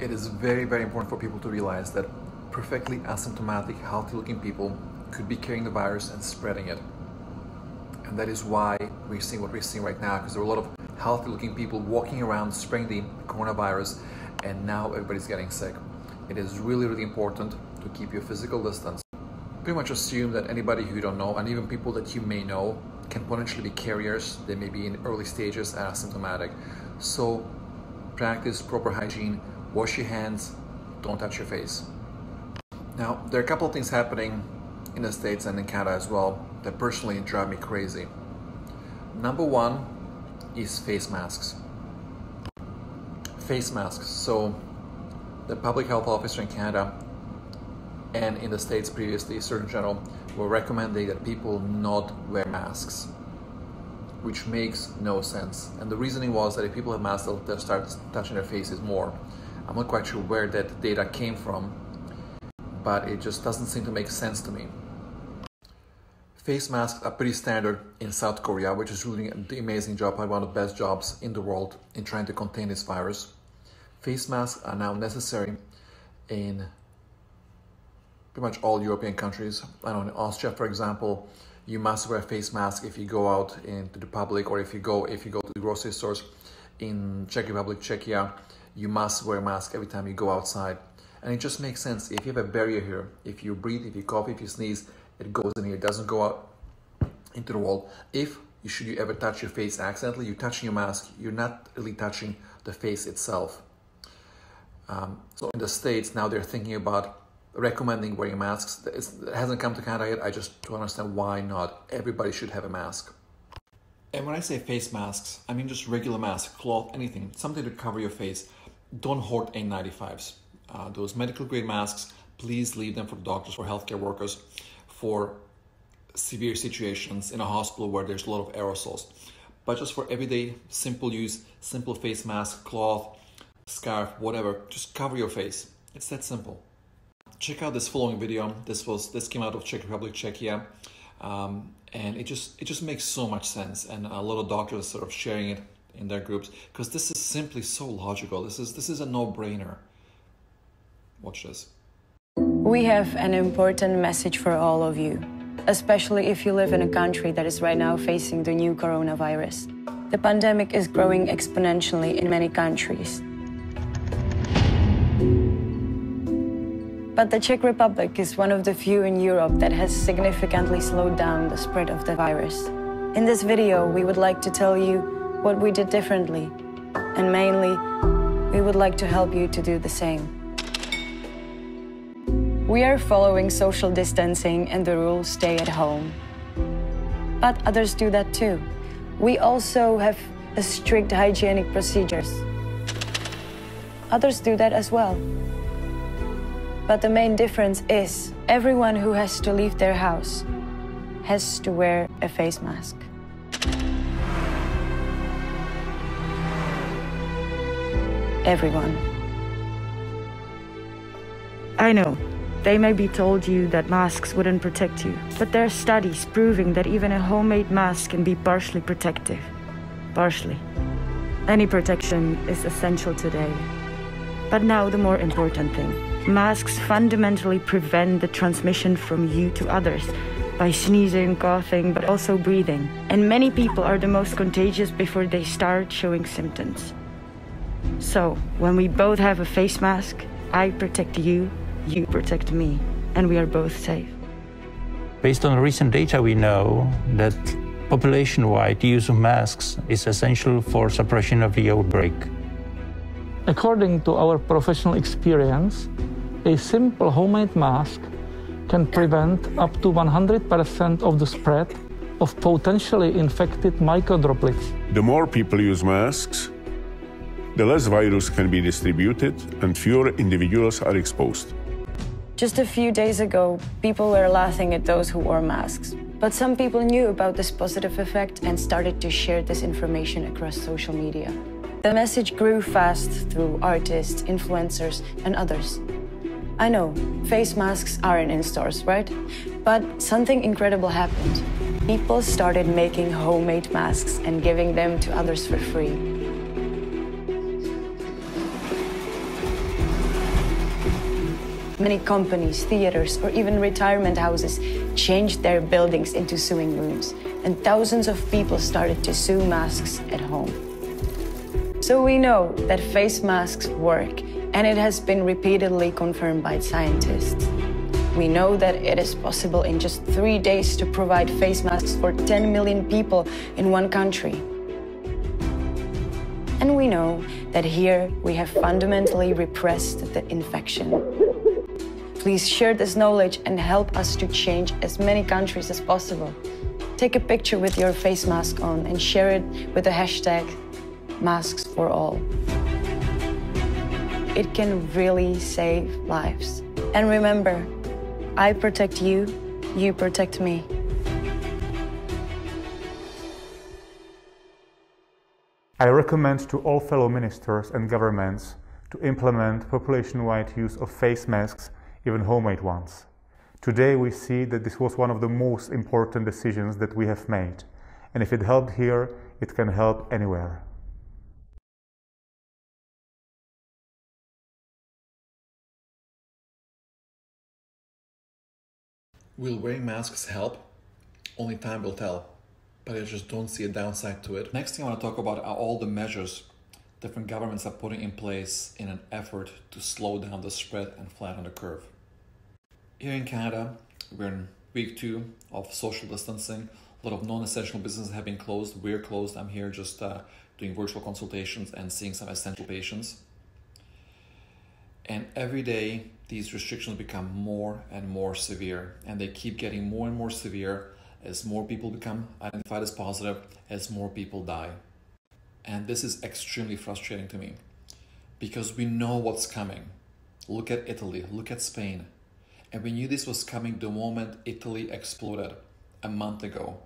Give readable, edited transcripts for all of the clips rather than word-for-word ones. It is very, very important for people to realize that perfectly asymptomatic, healthy-looking people could be carrying the virus and spreading it. And that is why we're seeing what we're seeing right now, because there are a lot of healthy-looking people walking around spreading the coronavirus, and now everybody's getting sick. It is really, really important to keep your physical distance. Pretty much assume that anybody who you don't know, and even people that you may know, can potentially be carriers. They may be in early stages and asymptomatic. So practice proper hygiene, wash your hands, don't touch your face. Now, there are a couple of things happening in the States and in Canada as well that personally drive me crazy. Number one is face masks. Face masks. So the public health officer in Canada and in the States previously, Surgeon General, were recommending that people not wear masks, which makes no sense. And the reasoning was that if people have masks, they'll start touching their faces more. I'm not quite sure where that data came from, but it just doesn't seem to make sense to me. Face masks are pretty standard in South Korea, which is really an amazing job, probably one of the best jobs in the world in trying to contain this virus. Face masks are now necessary in pretty much all European countries. I know in Austria, for example, you must wear a face mask if you go out into the public, or if you go to the grocery stores. In Czech Republic, Czechia, you must wear a mask every time you go outside. And it just makes sense. If you have a barrier here, if you breathe, if you cough, if you sneeze, it goes in here. It doesn't go out into the world. If you ever touch your face accidentally, you're touching your mask. You're not really touching the face itself. So in the States now they're thinking about recommending wearing masks. It hasn't come to Canada yet. I just don't understand why not. Everybody should have a mask. And when I say face masks, I mean just regular masks, cloth, anything, something to cover your face. Don't hoard N95s. Those medical grade masks, please leave them for doctors, for healthcare workers, for severe situations in a hospital where there's a lot of aerosols. But just for everyday simple use, simple face mask, cloth, scarf, whatever, just cover your face. It's that simple. Check out this following video. This came out of Czech Republic, Czechia, and it just makes so much sense. And a lot of doctors are sort of sharing it in their groups because this is simply so logical. This is a no-brainer. Watch this. We have an important message for all of you, especially if you live in a country that is right now facing the new coronavirus. The pandemic is growing exponentially in many countries. But the Czech Republic is one of the few in Europe that has significantly slowed down the spread of the virus. In this video, we would like to tell you what we did differently, and mainly, we would like to help you to do the same. We are following social distancing and the rule stay at home. But others do that too. We also have strict hygienic procedures. Others do that as well. But the main difference is everyone who has to leave their house has to wear a face mask. Everyone. I know. They may be told you that masks wouldn't protect you, but there are studies proving that even a homemade mask can be partially protective. Partially. Any protection is essential today. But now the more important thing. Masks fundamentally prevent the transmission from you to others by sneezing, coughing, but also breathing. And many people are the most contagious before they start showing symptoms. So, when we both have a face mask, I protect you, you protect me, and we are both safe. Based on recent data, we know that population-wide use of masks is essential for suppression of the outbreak. According to our professional experience, a simple homemade mask can prevent up to 100% of the spread of potentially infected microdroplets. The more people use masks, the less virus can be distributed and fewer individuals are exposed. Just a few days ago, people were laughing at those who wore masks. But some people knew about this positive effect and started to share this information across social media. The message grew fast through artists, influencers, and others. I know, face masks aren't in stores, right? But something incredible happened. People started making homemade masks and giving them to others for free. Many companies, theaters, or even retirement houses changed their buildings into sewing rooms, and thousands of people started to sew masks at home. So we know that face masks work, and it has been repeatedly confirmed by scientists. We know that it is possible in just 3 days to provide face masks for 10 million people in one country. And we know that here we have fundamentally repressed the infection. Please share this knowledge and help us to change as many countries as possible. Take a picture with your face mask on and share it with the hashtag #MasksForAll. It can really save lives. And remember, I protect you, you protect me. I recommend to all fellow ministers and governments to implement population-wide use of face masks, even homemade ones. Today we see that this was one of the most important decisions that we have made, and if it helped here, it can help anywhere. Will wearing masks help? Only time will tell, but I just don't see a downside to it. Next thing I want to talk about are all the measures different governments are putting in place in an effort to slow down the spread and flatten the curve. Here in Canada, we're in week 2 of social distancing. A lot of non-essential businesses have been closed. We're closed. I'm here just doing virtual consultations and seeing some essential patients. And every day, these restrictions become more and more severe, and they keep getting more and more severe as more people become identified as positive, as more people die. And this is extremely frustrating to me because we know what's coming. Look at Italy, look at Spain. And we knew this was coming the moment Italy exploded a month ago.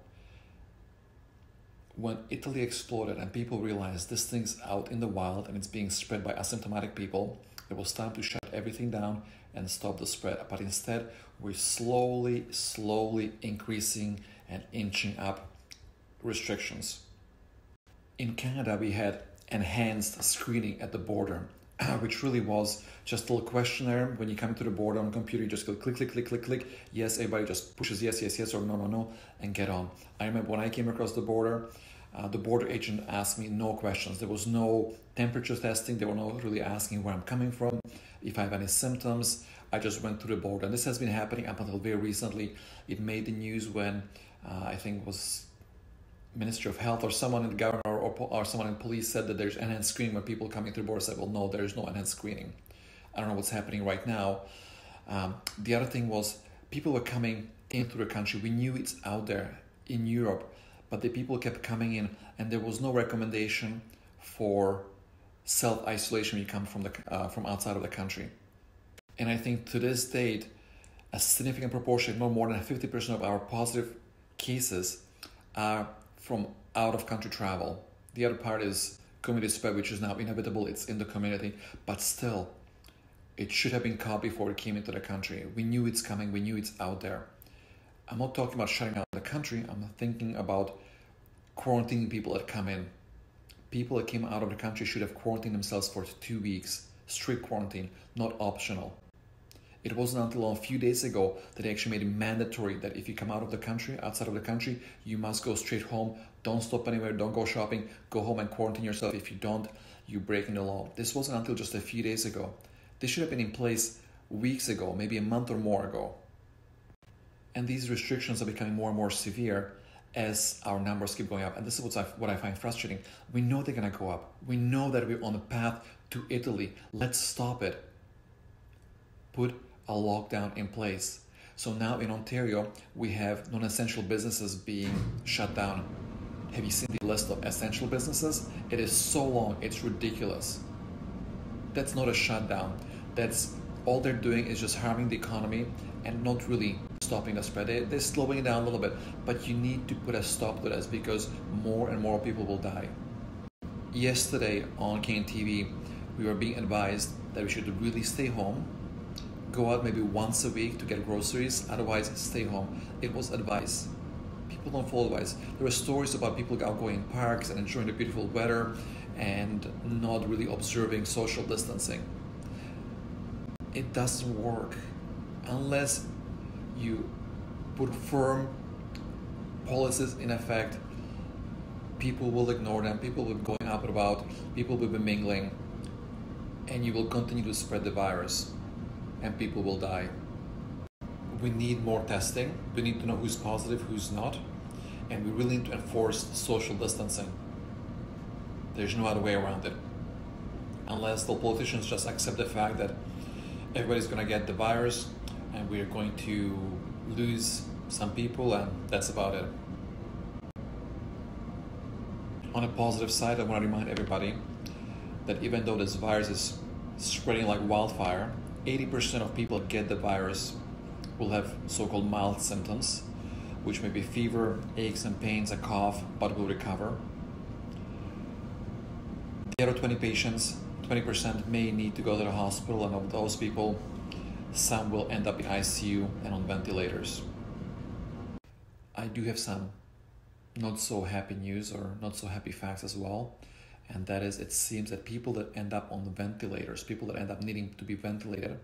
When Italy exploded and people realized this thing's out in the wild and it's being spread by asymptomatic people, it was time to shut everything down and stop the spread. But instead, we're slowly increasing and inching up restrictions. In Canada, we had enhanced screening at the border, which really was just a little questionnaire. When you come to the border on the computer, you just go click, click, click, click, click. Yes, everybody just pushes yes, yes, yes, or no, no, no, and get on. I remember when I came across the border agent asked me no questions. There was no temperature testing. They were not really asking where I'm coming from, if I have any symptoms. I just went to the border. And this has been happening up until very recently. It made the news when I think it was Ministry of Health or someone in the government or someone in police said that there's enhanced screening when people coming through the border. Said, well, no, there is no enhanced screening. I don't know what's happening right now. The other thing was people were coming into the country. We knew it's out there in Europe, but the people kept coming in and there was no recommendation for self-isolation when you come from outside of the country. And I think to this date, a significant proportion, no more than 50% of our positive cases are from out-of-country travel. The other part is community spread, which is now inevitable. It's in the community, but still, it should have been caught before it came into the country. We knew it's coming. We knew it's out there. I'm not talking about shutting out the country. I'm thinking about quarantining people that come in. People that came out of the country should have quarantined themselves for 2 weeks. Strict quarantine, not optional. It wasn't until a few days ago that they actually made it mandatory that if you come out of the country, outside of the country, you must go straight home. Don't stop anywhere. Don't go shopping. Go home and quarantine yourself. If you don't, you're breaking the law. This wasn't until just a few days ago. This should have been in place weeks ago, maybe a month or more ago. And these restrictions are becoming more and more severe as our numbers keep going up. And this is what I find frustrating. We know they're going to go up. We know that we're on the path to Italy. Let's stop it. Put a lockdown in place. So now in Ontario, we have non-essential businesses being shut down. Have you seen the list of essential businesses? It is so long, it's ridiculous. That's not a shutdown. That's all they're doing is just harming the economy and not really stopping the spread. They're slowing it down a little bit, but you need to put a stop to this because more and more people will die. Yesterday on KNTV, we were being advised that we should really stay home. Go out maybe once a week to get groceries, otherwise stay home. It was advice. People don't follow advice. There were stories about people out going in parks and enjoying the beautiful weather and not really observing social distancing. it doesn't work unless you put firm policies in effect. People will ignore them, people will be going up and about, people will be mingling, and you will continue to spread the virus and people will die. We need more testing. We need to know who's positive, who's not, and we really need to enforce social distancing. There's no other way around it. Unless the politicians just accept the fact that everybody's going to get the virus and we're going to lose some people, and that's about it. On a positive side, I want to remind everybody that even though this virus is spreading like wildfire, 80% of people that get the virus will have so-called mild symptoms, which may be fever, aches and pains, a cough, but will recover. The other 20 patients, 20% may need to go to the hospital, and of those people, some will end up in ICU and on ventilators. I do have some not so happy news or not so happy facts as well, and that is, it seems that people that end up on the ventilators, people that end up needing to be ventilated,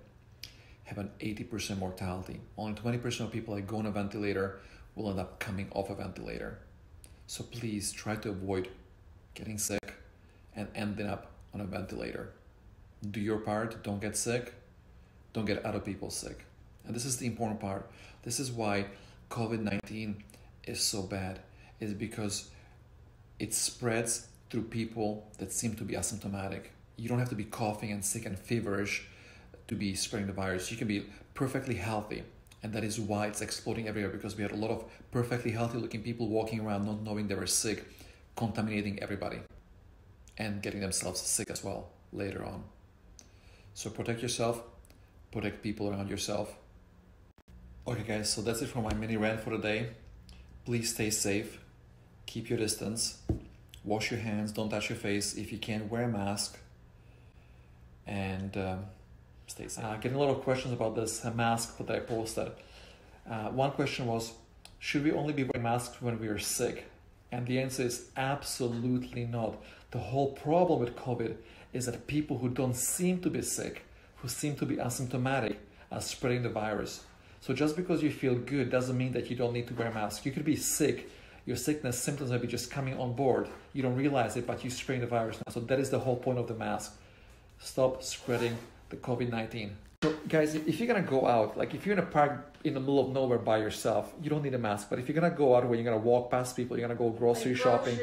have an 80% mortality. Only 20% of people that go on a ventilator will end up coming off a ventilator. So please try to avoid getting sick and ending up on a ventilator. Do your part, don't get sick, don't get other people sick. And this is the important part. This is why COVID-19 is so bad, is because it spreads through people that seem to be asymptomatic. You don't have to be coughing and sick and feverish to be spreading the virus. You can be perfectly healthy, and that is why it's exploding everywhere, because we had a lot of perfectly healthy looking people walking around not knowing they were sick, contaminating everybody and getting themselves sick as well later on. So protect yourself, protect people around yourself. Okay guys, so that's it for my mini rant for today. Please stay safe, keep your distance, wash your hands, don't touch your face. If you can, wear a mask, and stay safe. Getting a lot of questions about this mask that I posted. One question was, should we only be wearing masks when we are sick? And the answer is absolutely not. The whole problem with COVID is that people who don't seem to be sick, who seem to be asymptomatic, are spreading the virus. So just because you feel good doesn't mean that you don't need to wear a mask. You could be sick. Your sickness symptoms may be just coming on board. You don't realize it, but you spread the virus now. So that is the whole point of the mask. Stop spreading the COVID-19. So guys, if you're gonna go out, like if you're in a park in the middle of nowhere by yourself, you don't need a mask. But if you're gonna go out where you're gonna walk past people, you're gonna go grocery shopping.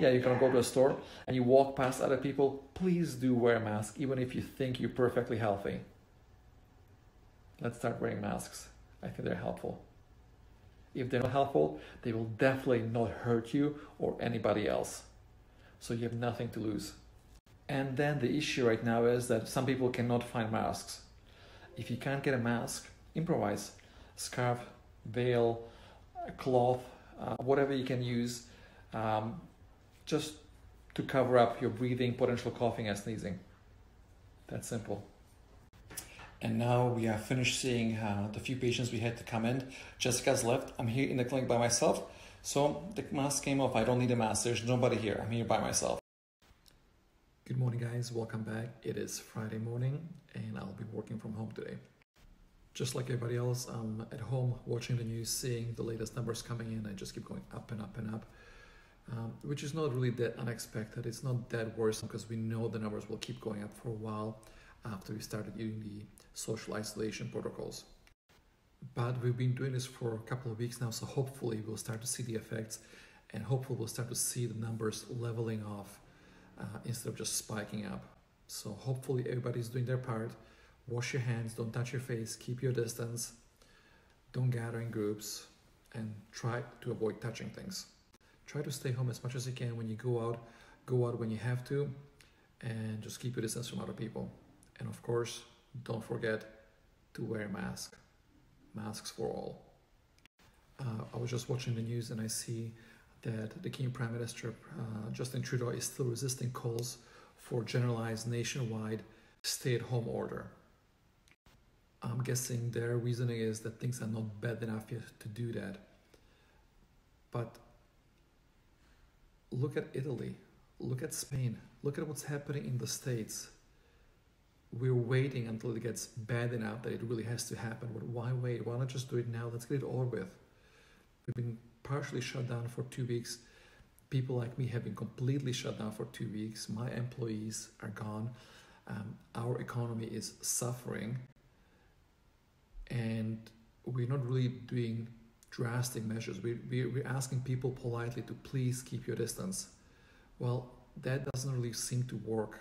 Yeah, you're gonna go to a store and you walk past other people, please do wear a mask, even if you think you're perfectly healthy. Let's start wearing masks. I think they're helpful. If they're not helpful, they will definitely not hurt you or anybody else. So you have nothing to lose. And then the issue right now is that some people cannot find masks. If you can't get a mask, improvise. Scarf, veil, cloth, whatever you can use, just to cover up your breathing, potential coughing and sneezing. That's simple. And now we are finished seeing the few patients we had to come in. Jessica's left. I'm here in the clinic by myself. So the mask came off. I don't need a mask. There's nobody here. I'm here by myself. Good morning, guys. Welcome back. It is Friday morning and I'll be working from home today. Just like everybody else, I'm at home watching the news, seeing the latest numbers coming in. I just keep going up and up and up, which is not really that unexpected. It's not that worse because we know the numbers will keep going up for a while after we started doing the social isolation protocols. But we've been doing this for a couple of weeks now, so hopefully we'll start to see the effects, and hopefully we'll start to see the numbers leveling off instead of just spiking up. So hopefully everybody's doing their part. Wash your hands, don't touch your face, keep your distance, don't gather in groups, and try to avoid touching things. Try to stay home as much as you can. When you go out when you have to, and just keep your distance from other people. And of course, don't forget to wear a mask. Masks for all. I was just watching the news and I see that the Canadian Prime Minister, Justin Trudeau, is still resisting calls for generalized nationwide stay-at-home order. I'm guessing their reasoning is that things are not bad enough yet to do that. But look at Italy, look at Spain, look at what's happening in the States. we're waiting until it gets bad enough that it really has to happen. But why wait? Why not just do it now? Let's get it over with. We've been partially shut down for 2 weeks. People like me have been completely shut down for 2 weeks. My employees are gone. Our economy is suffering. And we're not really doing drastic measures. We're asking people politely to please keep your distance. Well, that doesn't really seem to work.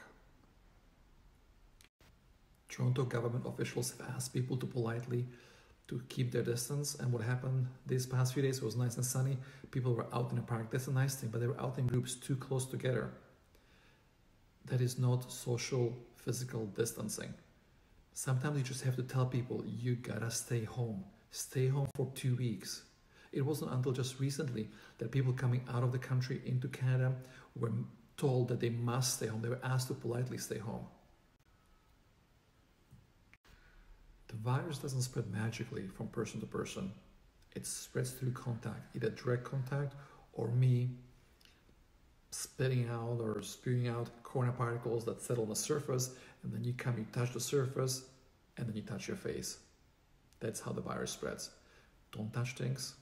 Toronto government officials have asked people to politely to keep their distance, and what happened these past few days was nice and sunny. People were out in a park. That's a nice thing, but they were out in groups too close together. That is not social physical distancing. Sometimes you just have to tell people, you gotta stay home. Stay home for 2 weeks. It wasn't until just recently that people coming out of the country into Canada were told that they must stay home. They were asked to politely stay home. The virus doesn't spread magically from person to person. It spreads through contact, either direct contact or me spitting out or spewing out corona particles that settle on the surface, and then you come, you touch the surface, and then you touch your face. That's how the virus spreads. Don't touch things.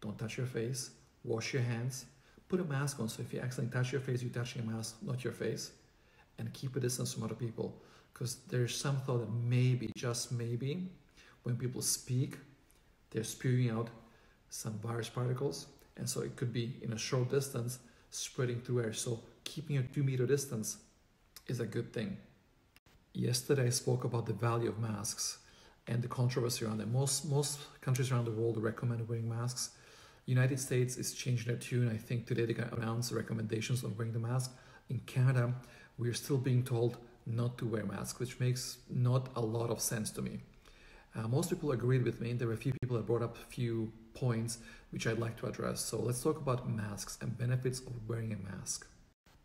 Don't touch your face. Wash your hands. Put a mask on, so if you accidentally touch your face, you're touching a mask, not your face. And keep a distance from other people, because there's some thought that maybe, just maybe, when people speak, they're spewing out some virus particles, and so it could be in a short distance spreading through air. So keeping a 2-meter distance is a good thing. Yesterday I spoke about the value of masks and the controversy around them. Most countries around the world recommend wearing masks. United States is changing their tune. I think today they're going to announce the recommendations on wearing the mask. In Canada, we're still being told not to wear masks, which makes not a lot of sense to me. Most people agreed with me. There were a few people that brought up a few points which I'd like to address. So let's talk about masks and benefits of wearing a mask.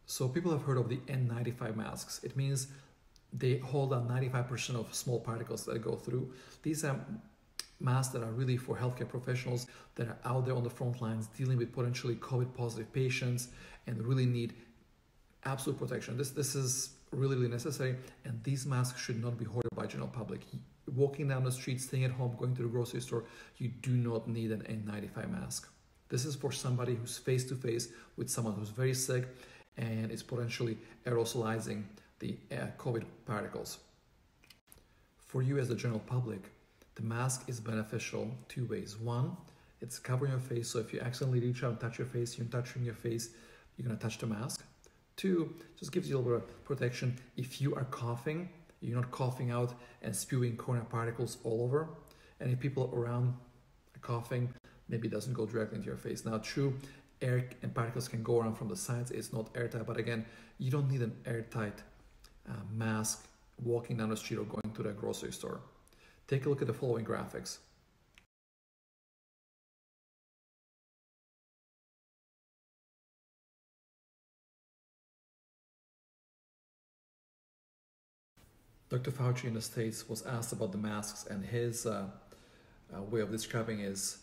So people have heard of the N95 masks. It means they hold out 95% of small particles that go through. These are masks that are really for healthcare professionals that are out there on the front lines dealing with potentially COVID positive patients and really need absolute protection. This is really, really necessary, and these masks should not be hoarded by general public. Walking down the street, staying at home, going to the grocery store, you do not need an N95 mask. This is for somebody who's face-to-face with someone who's very sick and is potentially aerosolizing the COVID particles. For you as the general public, the mask is beneficial 2 ways. 1, it's covering your face, so if you accidentally reach out and touch your face, you're touching your face, you're gonna touch the mask. 2, just gives you a little bit of protection. If you are coughing, you're not coughing out and spewing corona particles all over. And if people around are coughing, maybe it doesn't go directly into your face. Now, true, air and particles can go around from the sides. It's not airtight, but again, you don't need an airtight mask walking down the street or going to the grocery store. Take a look at the following graphics. Dr. Fauci in the States was asked about the masks, and his way of describing is,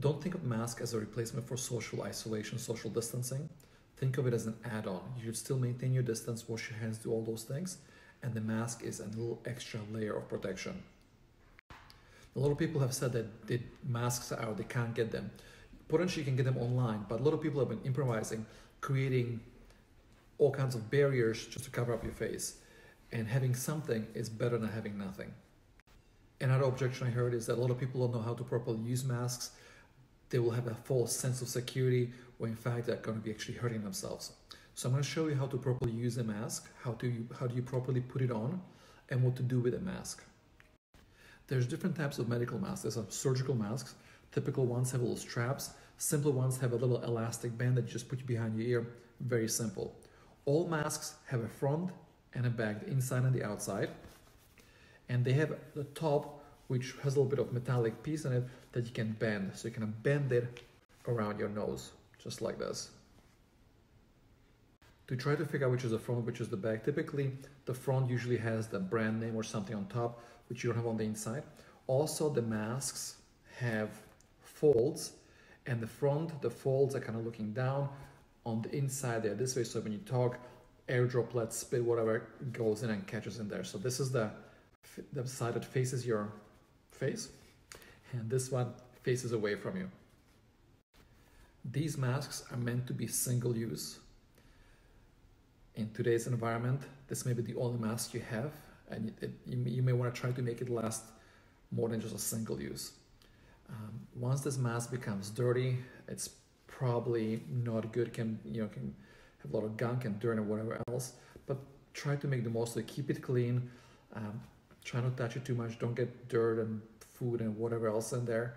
don't think of masks as a replacement for social isolation, social distancing. Think of it as an add-on. You should still maintain your distance, wash your hands, do all those things, and the mask is a little extra layer of protection. A lot of people have said that the masks are out, they can't get them. Potentially you can get them online, but a lot of people have been improvising, creating all kinds of barriers just to cover up your face. And having something is better than having nothing. Another objection I heard is that a lot of people don't know how to properly use masks. They will have a false sense of security when in fact they're going to be actually hurting themselves. So I'm going to show you how to properly use a mask, how do you properly put it on, and what to do with a mask. There's different types of medical masks. There's some surgical masks. Typical ones have little straps. Simpler ones have a little elastic band that you just put behind your ear. Very simple. All masks have a front and a back, the inside and the outside, and they have the top which has a little bit of metallic piece in it that you can bend, so you can bend it around your nose just like this. To try to figure out which is the front, which is the back, typically the front usually has the brand name or something on top which you don't have on the inside. Also, the masks have folds, and the front, the folds are kind of looking down. On the inside they're this way, so when you talk air droplets, spit, whatever goes in and catches in there. So this is the side that faces your face, and this one faces away from you. These masks are meant to be single use. In today's environment, this may be the only mask you have, and you may want to try to make it last more than just a single use. Once this mask becomes dirty, it's probably not good. Can have a lot of gunk and dirt and whatever else, but try to make the most of it. Keep it clean. Try not to touch it too much. Don't get dirt and food and whatever else in there,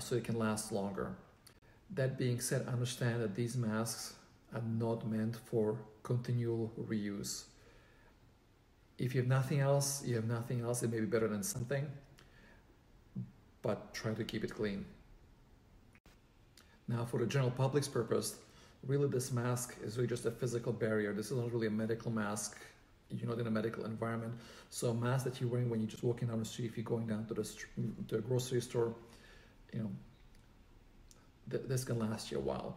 so it can last longer. That being said, understand that these masks are not meant for continual reuse. If you have nothing else, you have nothing else. It may be better than something, but try to keep it clean. Now, for the general public's purpose, really this mask is really just a physical barrier. This is not really a medical mask. You're not in a medical environment. So a mask that you're wearing when you're just walking down the street, if you're going down to the grocery store, this can last you a while.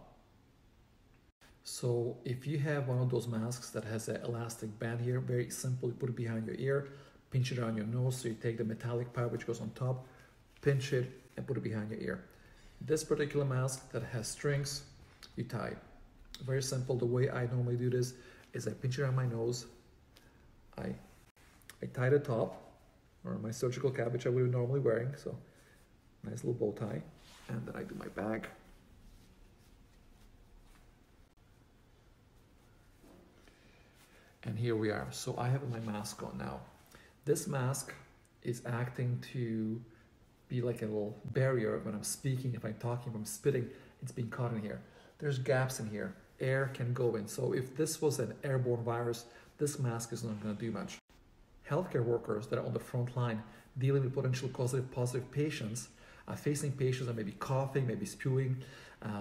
So if you have one of those masks that has an elastic band here, very simple, you put it behind your ear, pinch it around your nose. So you take the metallic part which goes on top, pinch it and put it behind your ear. This particular mask that has strings, you tie. Very simple. The way I normally do this is I pinch it around my nose, I tie the top, or my surgical cap, which I would be normally wearing, so nice little bow tie, and then I do my back. And here we are. So I have my mask on now. This mask is acting to be like a little barrier when I'm speaking, if I'm talking, if I'm spitting, it's being caught in here. There's gaps in here. Air can go in. So if this was an airborne virus, this mask is not going to do much. Healthcare workers that are on the front line dealing with potential positive patients are facing patients that may be coughing, may be spewing.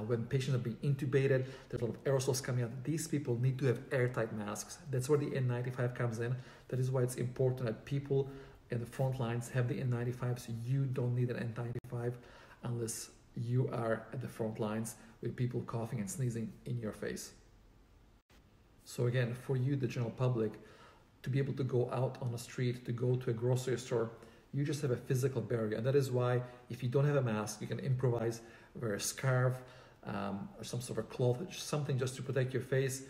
When patients are being intubated, there's a lot of aerosols coming out. These people need to have airtight masks. That's where the N95 comes in. That is why it's important that people in the front lines have the N95s. So you don't need an N95 unless you are at the front lines with people coughing and sneezing in your face. So again, for you, the general public, to be able to go out on the street, to go to a grocery store, you just have a physical barrier. And that is why if you don't have a mask, you can improvise, wear a scarf or some sort of cloth, something just to protect your face.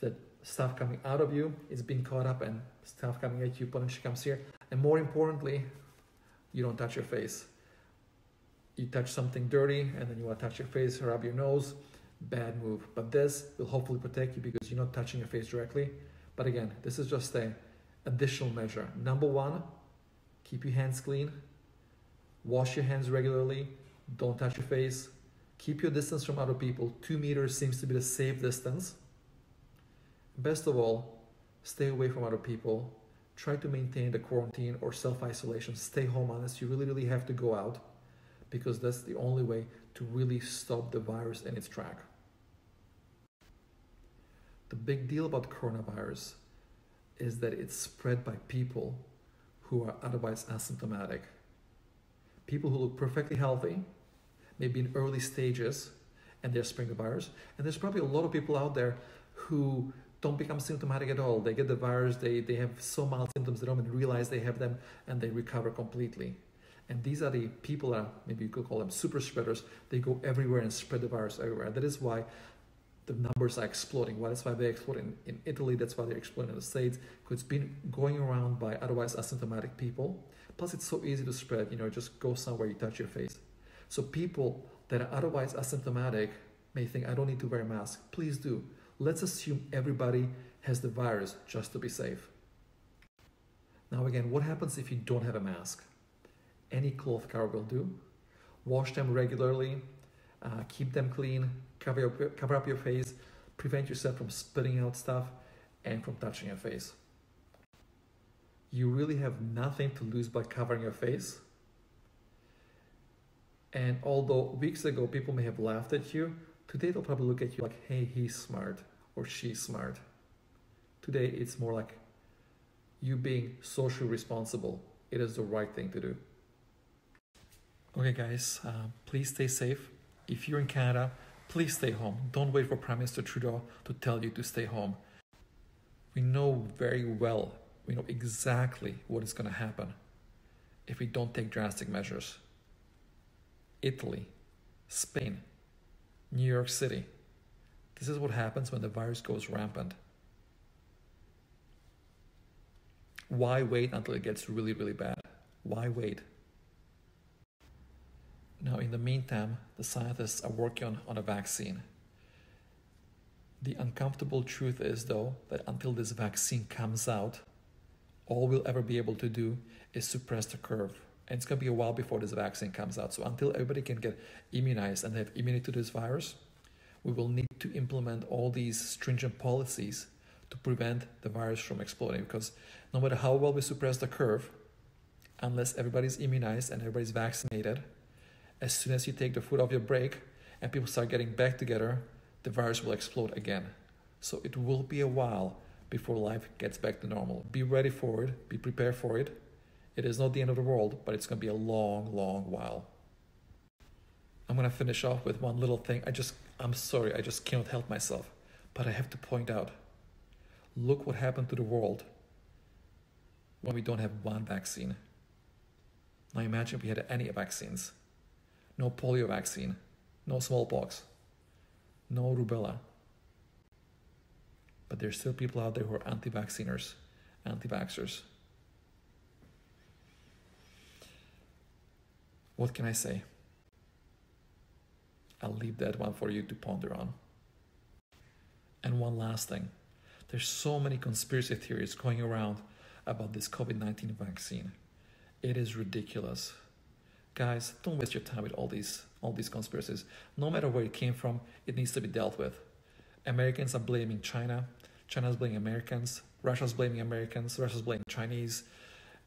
That stuff coming out of you is being caught up, and stuff coming at you potentially comes here. And more importantly, you don't touch your face. You touch something dirty and then you want to touch your face, rub your nose, bad move. But this will hopefully protect you because you're not touching your face directly. But again, this is just an additional measure. Number one, keep your hands clean. Wash your hands regularly. Don't touch your face. Keep your distance from other people. 2 meters seems to be the safe distance. Best of all, stay away from other people. Try to maintain the quarantine or self-isolation. Stay home unless you really, really have to go out, because that's the only way to really stop the virus in its track. The big deal about coronavirus is that it's spread by people who are otherwise asymptomatic. People who look perfectly healthy, maybe in early stages, and they're spreading the virus. And there's probably a lot of people out there who don't become symptomatic at all. They get the virus, they have so mild symptoms, they don't even realize they have them, and they recover completely. And these are the people that, maybe you could call them super spreaders, they go everywhere and spread the virus everywhere. That is why the numbers are exploding. Well, that's why they explode in Italy, that's why they explode in the States, because it's been going around by otherwise asymptomatic people. Plus it's so easy to spread, just go somewhere, you touch your face. So people that are otherwise asymptomatic may think, I don't need to wear a mask. Please do. Let's assume everybody has the virus just to be safe. Now again, what happens if you don't have a mask? Any cloth cover will do. Wash them regularly, keep them clean, cover up your face, prevent yourself from spitting out stuff and from touching your face. You really have nothing to lose by covering your face. And although weeks ago people may have laughed at you, today they'll probably look at you like, hey, he's smart or she's smart. Today it's more like you being socially responsible. It is the right thing to do. Okay guys, please stay safe. If you're in Canada, please stay home. Don't wait for Prime Minister Trudeau to tell you to stay home. We know very well, we know exactly what is going to happen if we don't take drastic measures. Italy, Spain, New York City. This is what happens when the virus goes rampant. Why wait until it gets really, really bad? Why wait? Now, in the meantime, the scientists are working on a vaccine. The uncomfortable truth is, though, that until this vaccine comes out, all we'll ever be able to do is suppress the curve. And it's going to be a while before this vaccine comes out. So until everybody can get immunized and have immunity to this virus, we will need to implement all these stringent policies to prevent the virus from exploding. Because no matter how well we suppress the curve, unless everybody's immunized and everybody's vaccinated, as soon as you take the foot off your brake and people start getting back together, the virus will explode again. So it will be a while before life gets back to normal. Be ready for it, be prepared for it. It is not the end of the world, but it's going to be a long, long while. I'm going to finish off with one little thing. I'm sorry, I just cannot help myself, but I have to point out, look what happened to the world when we don't have one vaccine. Now imagine if we had any vaccines. No polio vaccine, no smallpox, no rubella. But there's still people out there who are anti-vacciners, anti-vaxxers. What can I say? I'll leave that one for you to ponder on. And one last thing. There's so many conspiracy theories going around about this COVID-19 vaccine. It is ridiculous. Guys, don't waste your time with all these conspiracies. No matter where it came from, it needs to be dealt with. Americans are blaming China. China's blaming Americans. Russia's blaming Americans. Russia's blaming Chinese.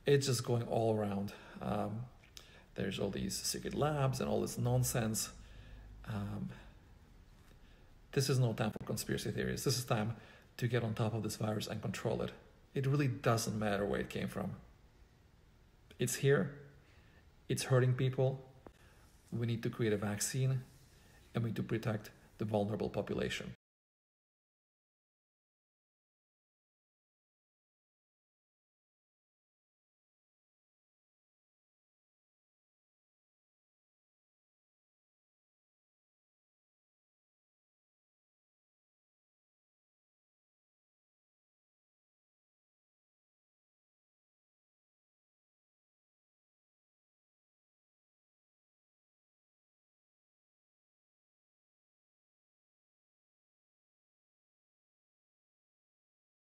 It's just going all around. There's all these secret labs and all this nonsense. This is no time for conspiracy theories. This is time to get on top of this virus and control it. It really doesn't matter where it came from. It's here. It's hurting people. We need to create a vaccine and we need to protect the vulnerable population.